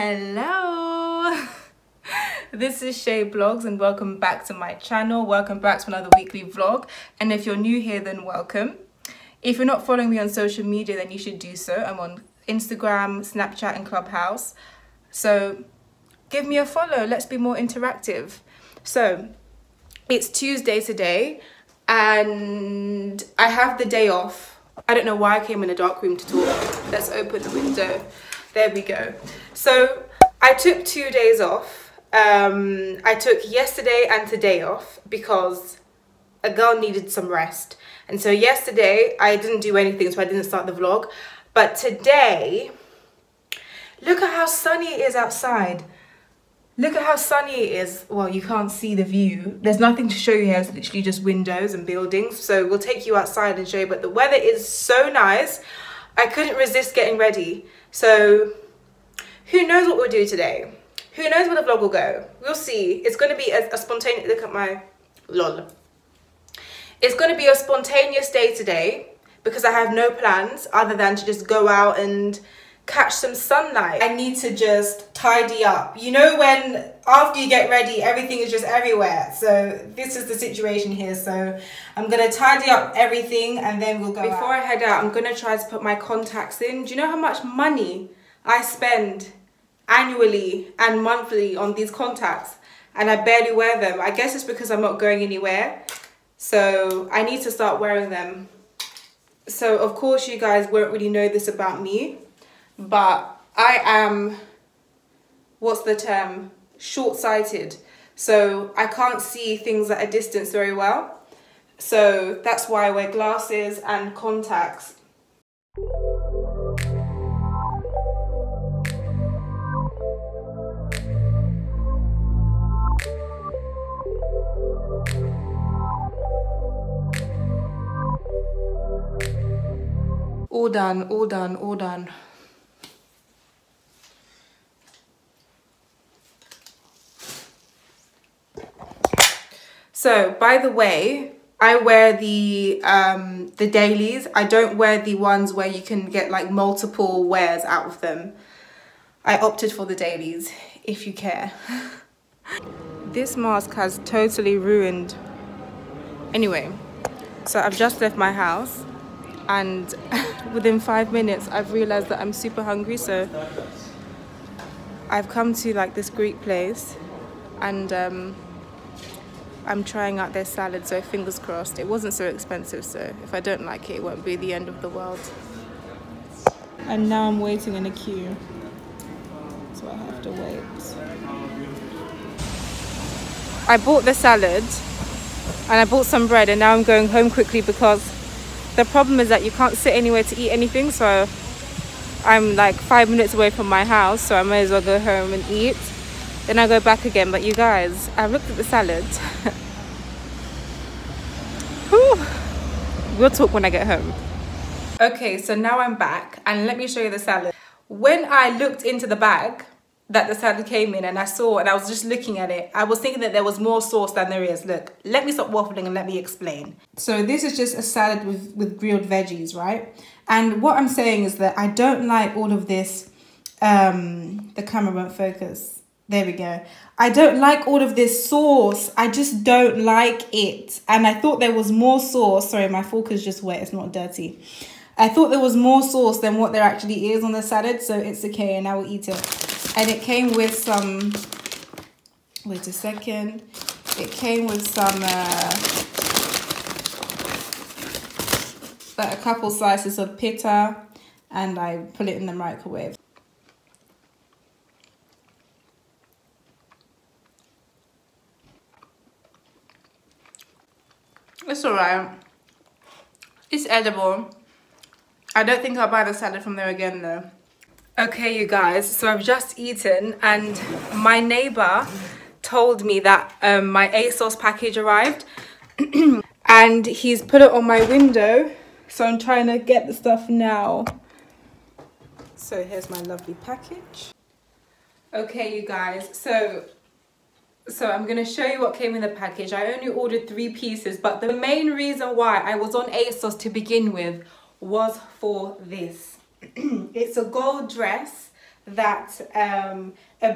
Hello, this is Shay Blogs and welcome back to my channel. Welcome back to another weekly vlog, and if you're new here then welcome. If you're not following me on social media then you should do so. I'm on Instagram, Snapchat and Clubhouse, so give me a follow, let's be more interactive. So it's Tuesday today and I have the day off. I don't know why I came in a dark room to talk. Let's open the window. There we go. So I took 2 days off. I took yesterday and today off because a girl needed some rest. And so yesterday I didn't do anything, so I didn't start the vlog. But today, look at how sunny it is outside. Look at how sunny it is. Well, you can't see the view. There's nothing to show you here. It's literally just windows and buildings. So we'll take you outside and show you. But the weather is so nice. I couldn't resist getting ready. So who knows what we'll do today? Who knows where the vlog will go? We'll see. It's going to be a spontaneous, look at my, lol. It's going to be a spontaneous day today because I have no plans other than to just go out and catch some sunlight. I need to just tidy up. You know when after you get ready, everything is just everywhere. So this is the situation here. So I'm gonna tidy up everything and then we'll go out. Before I head out, I'm gonna try to put my contacts in. Do you know how much money I spend annually and monthly on these contacts? And I barely wear them. I guess it's because I'm not going anywhere. So I need to start wearing them. So of course you guys won't really know this about me, but I am, what's the term, short-sighted. So I can't see things at a distance very well. So that's why I wear glasses and contacts. All done, all done, all done. So, by the way, I wear the dailies. I don't wear the ones where you can get like multiple wears out of them. I opted for the dailies, if you care. This mask has totally ruined. Anyway, so I've just left my house and within 5 minutes, I've realized that I'm super hungry. So I've come to like this Greek place and I'm trying out their salad, so fingers crossed. It wasn't so expensive, so if I don't like it, it won't be the end of the world. And now I'm waiting in a queue, so I have to wait. I bought the salad and I bought some bread, and now I'm going home quickly because the problem is that you can't sit anywhere to eat anything, so I'm like 5 minutes away from my house, so I may as well go home and eat. Then I go back again. But you guys, I looked at the salad. We'll talk when I get home. Okay, so now I'm back and let me show you the salad. When I looked into the bag that the salad came in and I saw, and I was just looking at it, I was thinking that there was more sauce than there is. Look, let me stop waffling and let me explain. So this is just a salad with grilled veggies, right? And what I'm saying is that I don't like all of this, the camera won't focus. There we go. I don't like all of this sauce. I just don't like it. And I thought there was more sauce. Sorry, my fork is just wet. It's not dirty. I thought there was more sauce than what there actually is on the salad. So it's okay. And I will eat it. And it came with some... Wait a second. It came with some... like a couple slices of pita. And I put it in the microwave. It's alright. It's edible. I don't think I'll buy the salad from there again though. Okay you guys, so I've just eaten and my neighbour told me that my ASOS package arrived and he's put it on my window, so I'm trying to get the stuff now. So here's my lovely package. Okay you guys, So I'm going to show you what came in the package. I only ordered 3 pieces, but the main reason why I was on ASOS to begin with was for this. It's a gold dress that a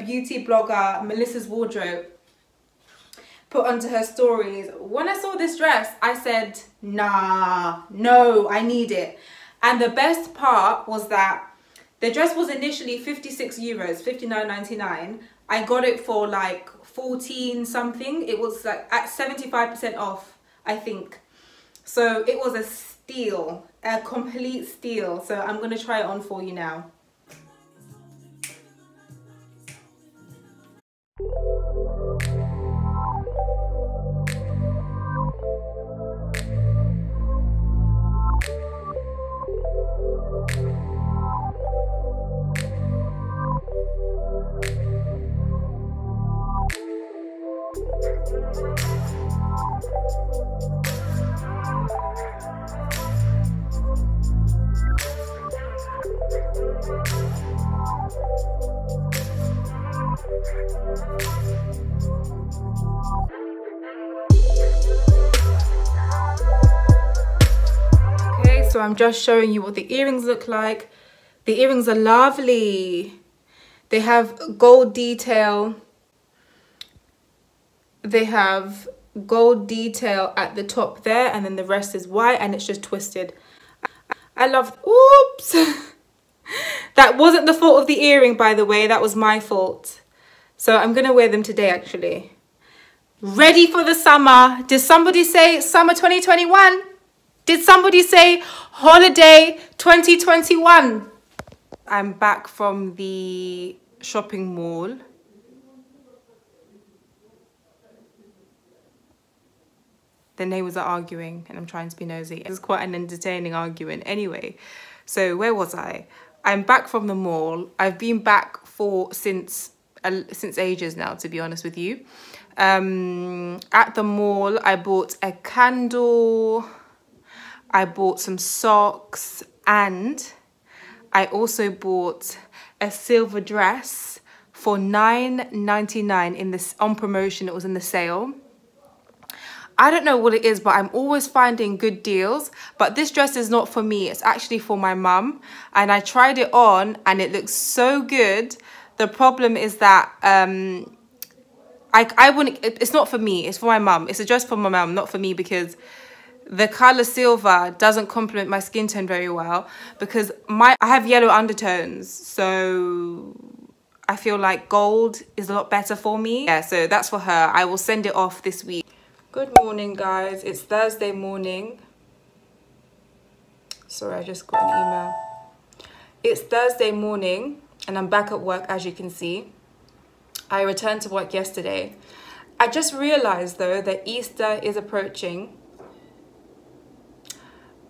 beauty blogger, Melissa's Wardrobe, put onto her stories. When I saw this dress, I said, nah, no, I need it. And the best part was that the dress was initially 56 euros, 59.99. I got it for like 14 something. It was like at 75% off, I think. So it was a steal, a complete steal. So I'm gonna try it on for you now. Okay, so I'm just showing you what the earrings look like. The earrings are lovely. They have gold detail. They have gold detail at the top there, and then the rest is white, and it's just twisted. I love, oops. That wasn't the fault of the earring, by the way. That was my fault. So I'm gonna wear them today, actually. Ready for the summer. Did somebody say summer 2021? Did somebody say holiday 2021? I'm back from the shopping mall. The neighbors are arguing and I'm trying to be nosy. It was quite an entertaining argument. Anyway, so where was I? I'm back from the mall. I've been back for since ages now, to be honest with you. At the mall, I bought a candle. I bought some socks, and I also bought a silver dress for $9.99 in this on promotion. It was in the sale. I don't know what it is, but I'm always finding good deals. But this dress is not for me. It's actually for my mum. And I tried it on and it looks so good. The problem is that I wouldn't, it's not for me. It's for my mum. It's a dress for my mum, not for me, because the color silver doesn't complement my skin tone very well, because I have yellow undertones. So I feel like gold is a lot better for me. Yeah, so that's for her. I will send it off this week. Good morning, guys. It's Thursday morning. Sorry, I just got an email. It's Thursday morning and I'm back at work, as you can see. I returned to work yesterday. I just realized, though, that Easter is approaching.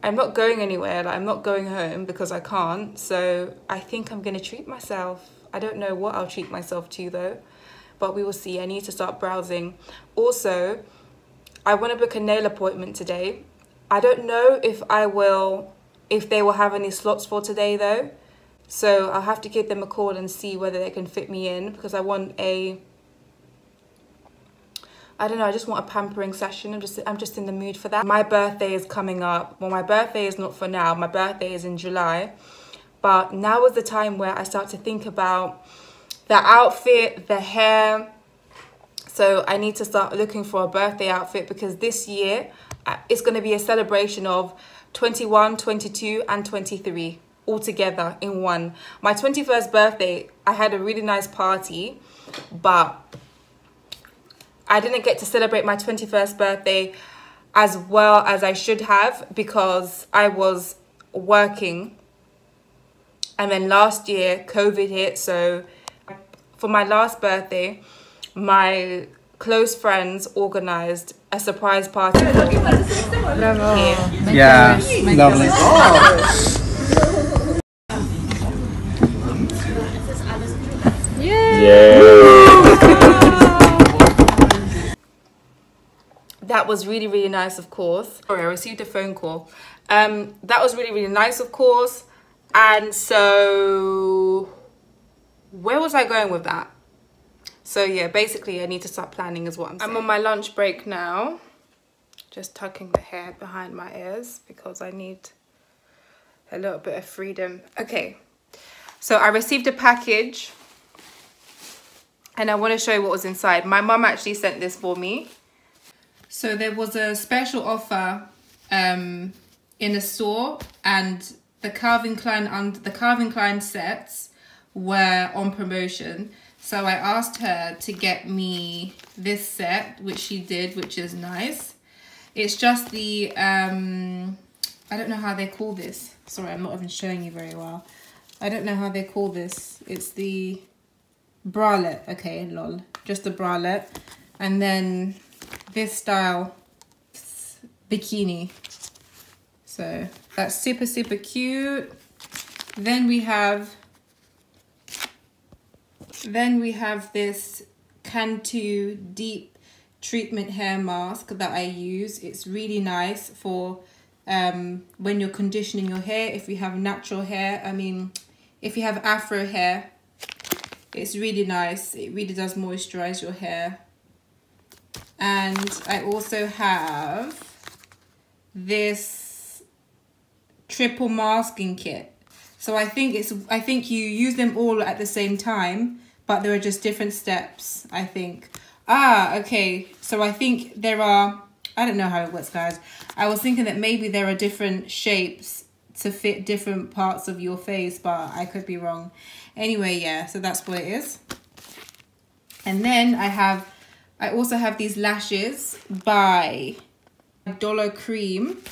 I'm not going anywhere. Like, I'm not going home because I can't. So I think I'm going to treat myself. I don't know what I'll treat myself to, though, but we will see. I need to start browsing. Also, I want to book a nail appointment today. I don't know if they will have any slots for today though. So I'll have to give them a call and see whether they can fit me in, because I want I just want a pampering session. I'm just in the mood for that. My birthday is coming up. Well, my birthday is not for now. My birthday is in July. But now is the time where I start to think about the outfit, the hair. So I need to start looking for a birthday outfit, because this year it's going to be a celebration of 21, 22 and 23 all together in one. My 21st birthday, I had a really nice party, but I didn't get to celebrate my 21st birthday as well as I should have, because I was working. And then last year, COVID hit. So for my last birthday, my close friends organized a surprise party. Yeah, lovely. Yeah. That was really, really nice, of course. Sorry, I received a phone call. That was really, really nice, of course. And so, where was I going with that? So yeah, basically I need to start planning is what I'm saying. I'm on my lunch break now. Just tucking the hair behind my ears because I need a little bit of freedom. Okay, So I received a package and I want to show you what was inside. My mum actually sent this for me. So there was a special offer in a store, and the Calvin Klein sets were on promotion. So I asked her to get me this set, which she did, which is nice. It's just the, I don't know how they call this. Sorry, I'm not even showing you very well. I don't know how they call this. It's the bralette. Okay, lol, just the bralette. And then this style bikini. So that's super, super cute. Then we have, this Cantu deep treatment hair mask that I use. It's really nice for when you're conditioning your hair. If you have natural hair, I mean, if you have afro hair, it's really nice. It really does moisturize your hair. And I also have this triple masking kit. So I think you use them all at the same time, but there are just different steps, I think. Ah, okay. So I think there are, I don't know how it works, guys. I was thinking that maybe there are different shapes to fit different parts of your face, but I could be wrong. Anyway, yeah, so that's what it is. And then I also have these lashes by Dollar Cream.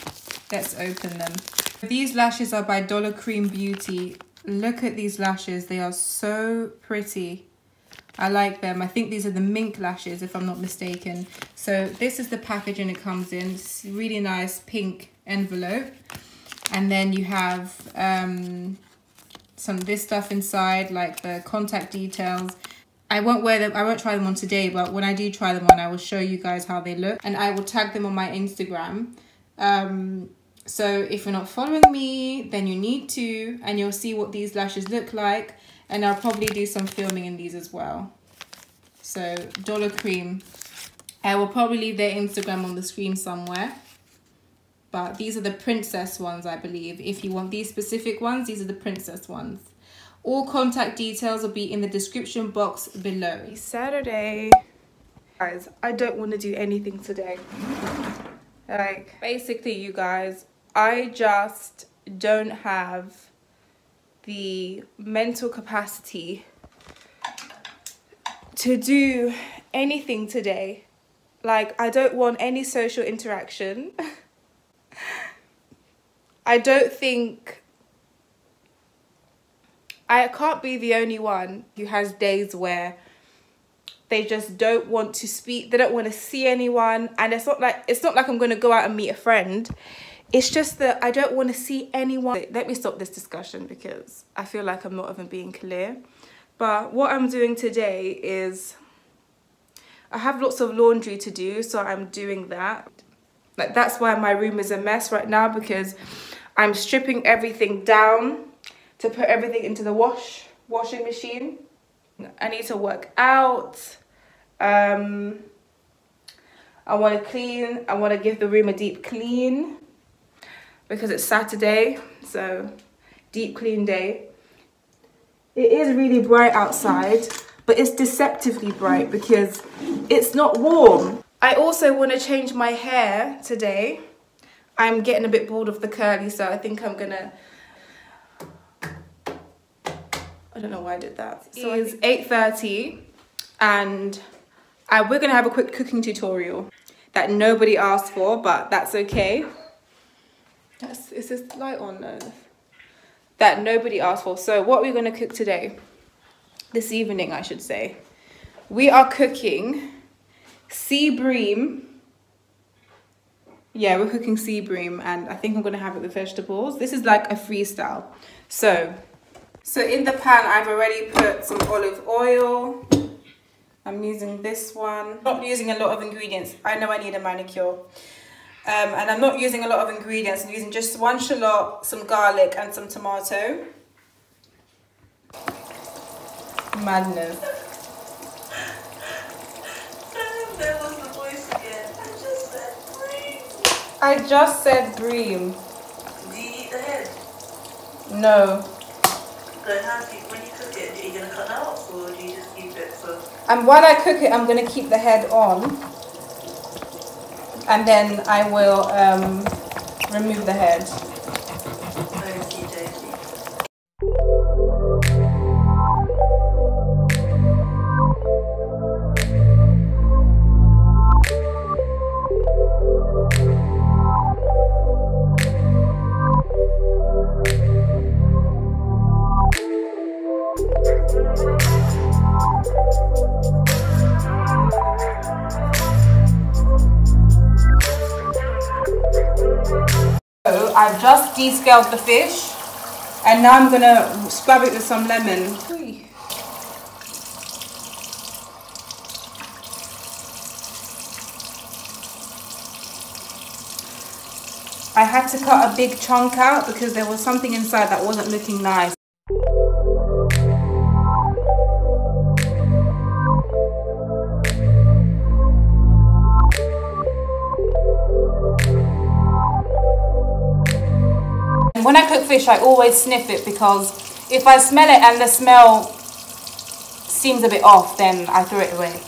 Let's open them. These lashes are by Dollar Cream Beauty. Look at these lashes. They are so pretty. I like them. I think these are the mink lashes, if I'm not mistaken. So this is the packaging it comes in. It's a really nice pink envelope. And then you have some of this stuff inside, like the contact details. I won't wear them, I won't try them on today, but when I do try them on, I will show you guys how they look, and I will tag them on my Instagram. So if you're not following me, then you need to, and you'll see what these lashes look like. And I'll probably do some filming in these as well. So Dollar Cream. I will probably leave their Instagram on the screen somewhere. But these are the princess ones, I believe. If you want these specific ones, these are the princess ones. All contact details will be in the description box below. It's Saturday. Guys, I don't want to do anything today. Like, basically, you guys, I just don't have the mental capacity to do anything today. Like, I don't want any social interaction. I can't be the only one who has days where they just don't want to speak, they don't want to see anyone. And it's not like I'm going to go out and meet a friend. It's just that I don't want to see anyone. Let me stop this discussion because I feel like I'm not even being clear. But what I'm doing today is I have lots of laundry to do, so I'm doing that. Like, that's why my room is a mess right now, because I'm stripping everything down to put everything into the washing machine. I need to work out. I want to clean. I want to give the room a deep clean, because it's Saturday, so deep clean day. It is really bright outside, but it's deceptively bright because it's not warm. I also want to change my hair today. I'm getting a bit bored of the curly, so I think I'm gonna, I don't know why I did that. So it's 8:30 and we're gonna have a quick cooking tutorial that nobody asked for, but that's okay. Is this light on? No. That nobody asked for. So what we're going to cook today, this evening I should say, we are cooking sea bream. Yeah, we're cooking sea bream, and I think I'm going to have it with vegetables. This is like a freestyle. So in the pan I've already put some olive oil. I'm using this one. Not using a lot of ingredients. I know I need a manicure. And I'm not using a lot of ingredients. I'm using just one shallot, some garlic, and some tomato. Madness. There was the voice again. I just said bream. I just said bream. Do you eat the head? No. So how do you, when you cook it, are you going to cut that off or do you just keep it for... And while I cook it, I'm going to keep the head on. And then I will remove the head. I've just descaled the fish and now I'm gonna scrub it with some lemon. I had to cut a big chunk out because there was something inside that wasn't looking nice. When I cook fish, I always sniff it because if I smell it and the smell seems a bit off, then I throw it away.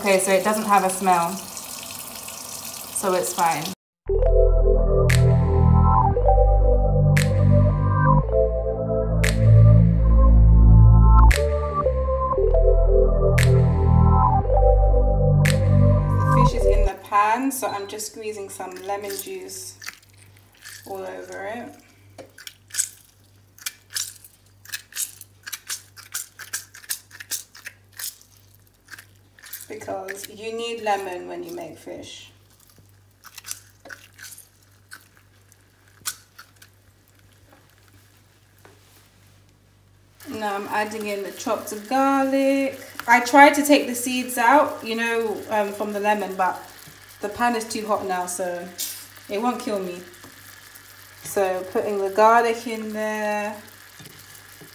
Okay, so it doesn't have a smell, so it's fine. The fish is in the pan, so I'm just squeezing some lemon juice all over it. Because you need lemon when you make fish. Now I'm adding in the chopped garlic. I tried to take the seeds out, you know, from the lemon, but the pan is too hot now, so it won't kill me. So putting the garlic in there.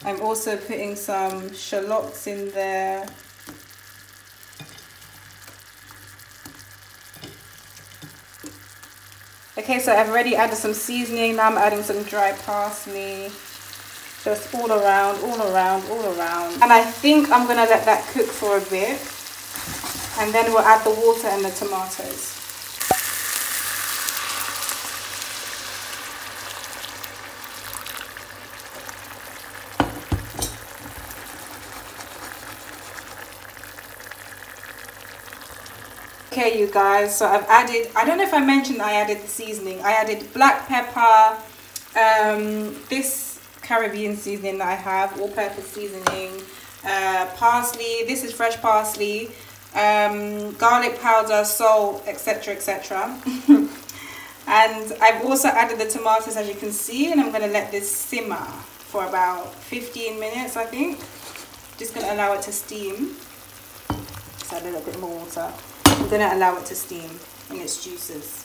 I'm also putting some shallots in there. Okay, so I've already added some seasoning. Now I'm adding some dry parsley. Just all around, all around, all around. And I think I'm gonna let that cook for a bit. And then we'll add the water and the tomatoes. Okay, you guys, so I've added, I don't know if I mentioned I added the seasoning. I added black pepper, this Caribbean seasoning that I have, all-purpose seasoning, parsley, this is fresh parsley, garlic powder, salt, etc, etc. And I've also added the tomatoes, as you can see, and I'm going to let this simmer for about 15 minutes, I think. Just going to allow it to steam. Just add a little bit more water. I'm going to allow it to steam in its juices. .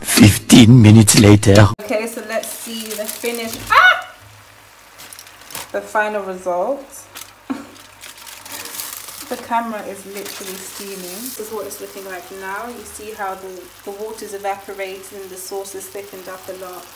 15 minutes later. Okay, so let's see the finished the final result. The camera is literally steaming. This is what it's looking like now. You see how the water's evaporated and the sauce is thickened up a lot.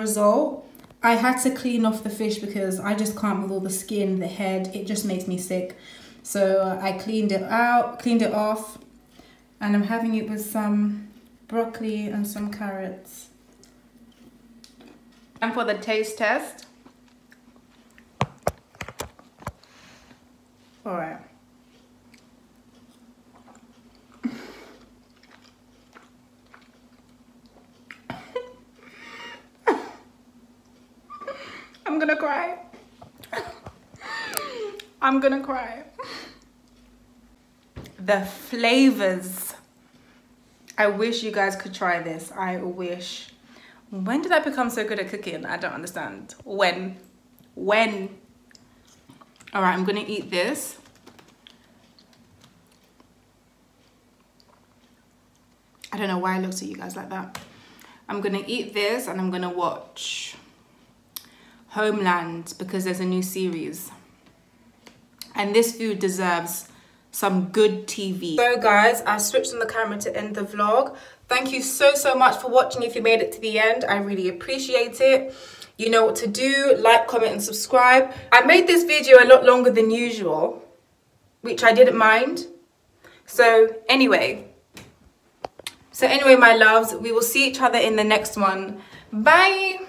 Result, I had to clean off the fish because I just can't with all the skin, the head, it just makes me sick. So I cleaned it out, cleaned it off, and I'm having it with some broccoli and some carrots. And for the taste test. All right. I'm gonna cry. I'm gonna cry. The flavors. I wish you guys could try this. I wish. When did I become so good at cooking? I don't understand. When? All right, I'm gonna eat this. I don't know why I looked at you guys like that. I'm gonna eat this and I'm gonna watch Homeland because there's a new series. And this food deserves some good TV. So guys, I switched on the camera to end the vlog. Thank you so much for watching. If you made it to the end, I really appreciate it. You know what to do. Like, comment and subscribe. I made this video a lot longer than usual, which I didn't mind. So anyway, my loves, we will see each other in the next one. Bye.